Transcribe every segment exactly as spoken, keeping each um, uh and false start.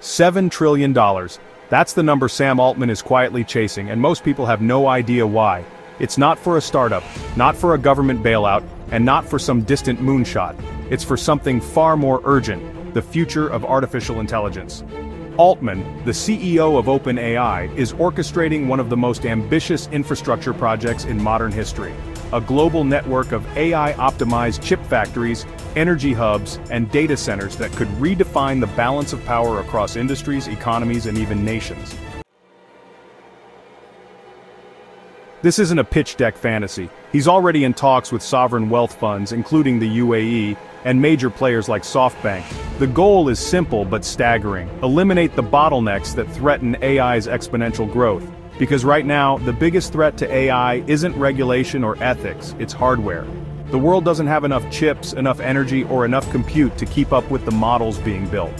seven trillion dollars. That's the number Sam Altman is quietly chasing, and most people have no idea why. It's not for a startup, not for a government bailout, and not for some distant moonshot. It's for something far more urgent, the future of artificial intelligence. Altman, the C E O of OpenAI, is orchestrating one of the most ambitious infrastructure projects in modern history, a global network of A I-optimized chip factories, energy hubs, and data centers that could redefine the balance of power across industries, economies, and even nations. This isn't a pitch deck fantasy. He's already in talks with sovereign wealth funds, including the U A E, and major players like SoftBank. The goal is simple but staggering: eliminate the bottlenecks that threaten A I's exponential growth. Because right now, the biggest threat to A I isn't regulation or ethics, it's hardware. The world doesn't have enough chips, enough energy, or enough compute to keep up with the models being built.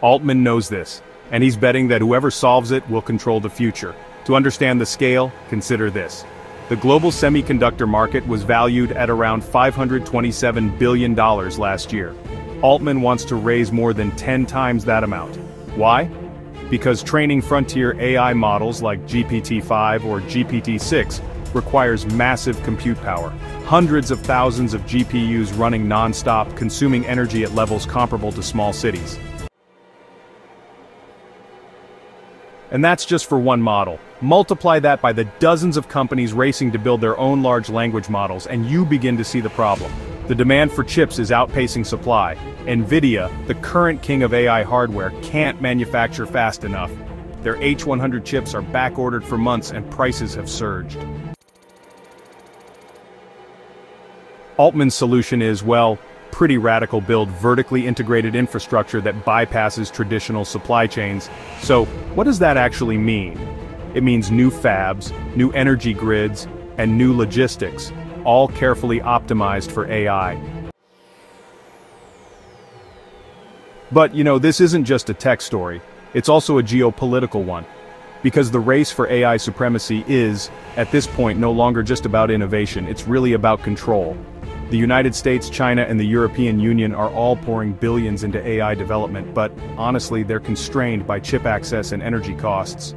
Altman knows this, and he's betting that whoever solves it will control the future. To understand the scale, consider this. The global semiconductor market was valued at around five hundred twenty-seven billion dollars last year. Altman wants to raise more than ten times that amount. Why? Because training frontier A I models like G P T five or G P T six requires massive compute power. Hundreds of thousands of G P Us running non-stop, consuming energy at levels comparable to small cities. And that's just for one model. Multiply that by the dozens of companies racing to build their own large language models, and you begin to see the problem. The demand for chips is outpacing supply. Nvidia, the current king of A I hardware, can't manufacture fast enough. Their H one hundred chips are backordered for months, and prices have surged. Altman's solution is, well, pretty radical: build vertically integrated infrastructure that bypasses traditional supply chains. So, what does that actually mean? It means new fabs, new energy grids, and new logistics, all carefully optimized for A I. But, you know, this isn't just a tech story. It's also a geopolitical one. Because the race for A I supremacy is, at this point, no longer just about innovation. It's really about control. The United States, China, and the European Union are all pouring billions into A I development, but honestly, they're constrained by chip access and energy costs.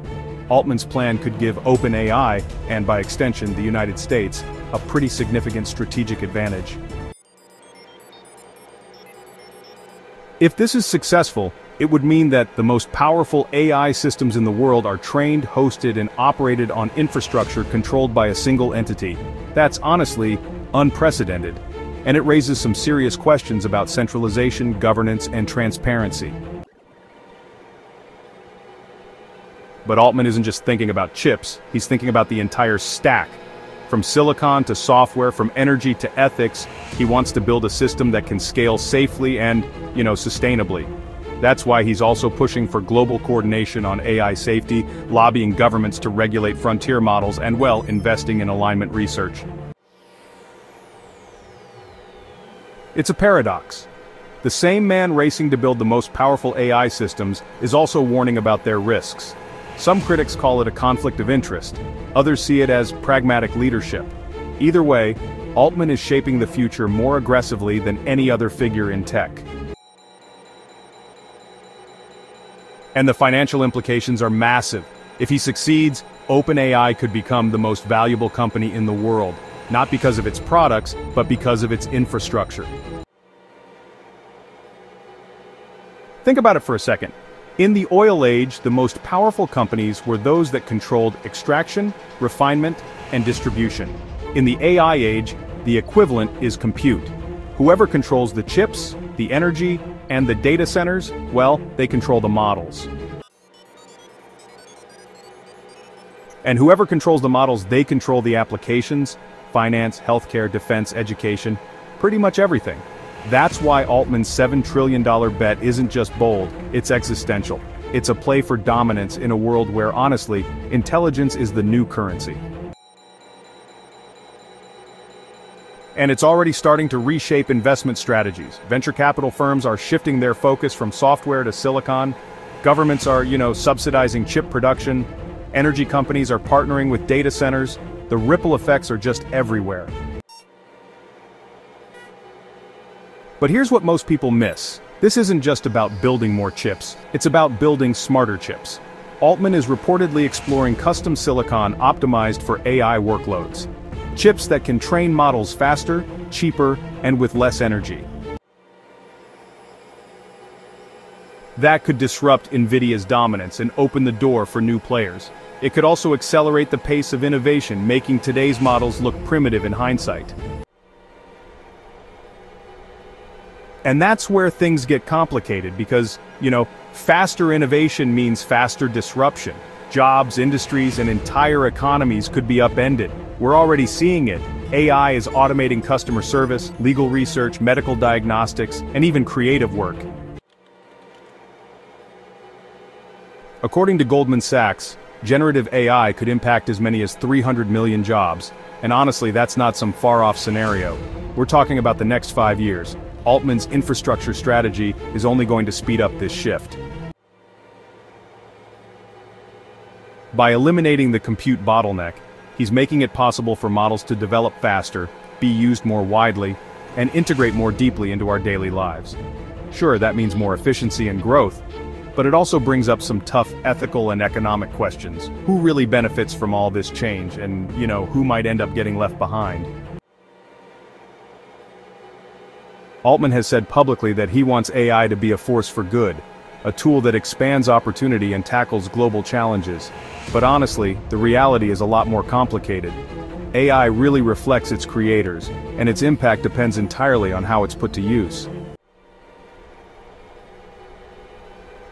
Altman's plan could give OpenAI, and by extension the United States, a pretty significant strategic advantage. If this is successful, it would mean that the most powerful A I systems in the world are trained, hosted, and operated on infrastructure controlled by a single entity. That's honestly unprecedented, and it raises some serious questions about centralization, governance, and transparency. But Altman isn't just thinking about chips, he's thinking about the entire stack. From silicon to software, from energy to ethics, he wants to build a system that can scale safely and, you know, sustainably. That's why he's also pushing for global coordination on A I safety, lobbying governments to regulate frontier models, and, well, investing in alignment research. It's a paradox. The same man racing to build the most powerful A I systems is also warning about their risks. Some critics call it a conflict of interest, others see it as pragmatic leadership. Either way, Altman is shaping the future more aggressively than any other figure in tech. And the financial implications are massive. If he succeeds, OpenAI could become the most valuable company in the world, not because of its products, but because of its infrastructure. Think about it for a second. In the oil age, the most powerful companies were those that controlled extraction, refinement, and distribution. In the A I age, the equivalent is compute. Whoever controls the chips, the energy, and the data centers, well, they control the models. And whoever controls the models, they control the applications: finance, healthcare, defense, education, pretty much everything. That's why Altman's seven trillion dollar bet isn't just bold, it's existential. It's a play for dominance in a world where, honestly, intelligence is the new currency. And it's already starting to reshape investment strategies. Venture capital firms are shifting their focus from software to silicon. Governments are, you know, subsidizing chip production. Energy companies are partnering with data centers. The ripple effects are just everywhere. But here's what most people miss. This isn't just about building more chips, it's about building smarter chips. Altman is reportedly exploring custom silicon optimized for A I workloads. Chips that can train models faster, cheaper, and with less energy. That could disrupt Nvidia's dominance and open the door for new players. It could also accelerate the pace of innovation, making today's models look primitive in hindsight. And that's where things get complicated because, you know, faster innovation means faster disruption. Jobs, industries, and entire economies could be upended. We're already seeing it. A I is automating customer service, legal research, medical diagnostics, and even creative work. According to Goldman Sachs, generative A I could impact as many as three hundred million jobs, and honestly, that's not some far-off scenario. We're talking about the next five years. Altman's infrastructure strategy is only going to speed up this shift. By eliminating the compute bottleneck, he's making it possible for models to develop faster, be used more widely, and integrate more deeply into our daily lives. Sure, that means more efficiency and growth, but it also brings up some tough ethical and economic questions. Who really benefits from all this change, and, you know, who might end up getting left behind? Altman has said publicly that he wants A I to be a force for good, a tool that expands opportunity and tackles global challenges. But honestly, the reality is a lot more complicated. A I really reflects its creators, and its impact depends entirely on how it's put to use.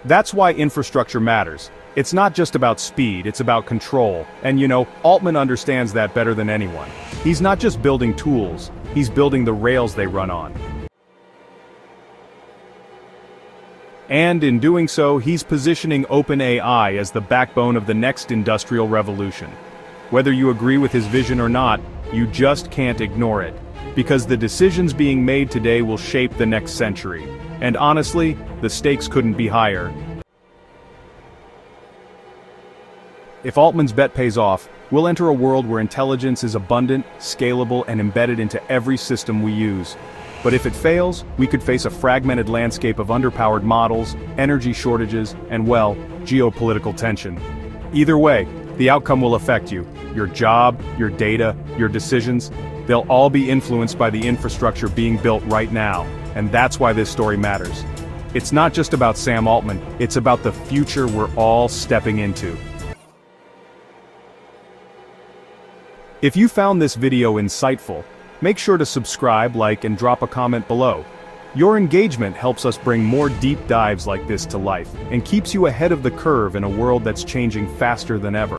That's why infrastructure matters. It's not just about speed, it's about control. And you know, Altman understands that better than anyone. He's not just building tools, he's building the rails they run on. And in doing so, he's positioning OpenAI as the backbone of the next industrial revolution. Whether you agree with his vision or not, you just can't ignore it. Because the decisions being made today will shape the next century. And honestly, the stakes couldn't be higher. If Altman's bet pays off, we'll enter a world where intelligence is abundant, scalable, and embedded into every system we use. But if it fails, we could face a fragmented landscape of underpowered models, energy shortages, and, well, geopolitical tension. Either way, the outcome will affect you. Your job, your data, your decisions. They'll all be influenced by the infrastructure being built right now, and that's why this story matters. It's not just about Sam Altman, it's about the future we're all stepping into. If you found this video insightful, make sure to subscribe, like, and drop a comment below. Your engagement helps us bring more deep dives like this to life, and keeps you ahead of the curve in a world that's changing faster than ever.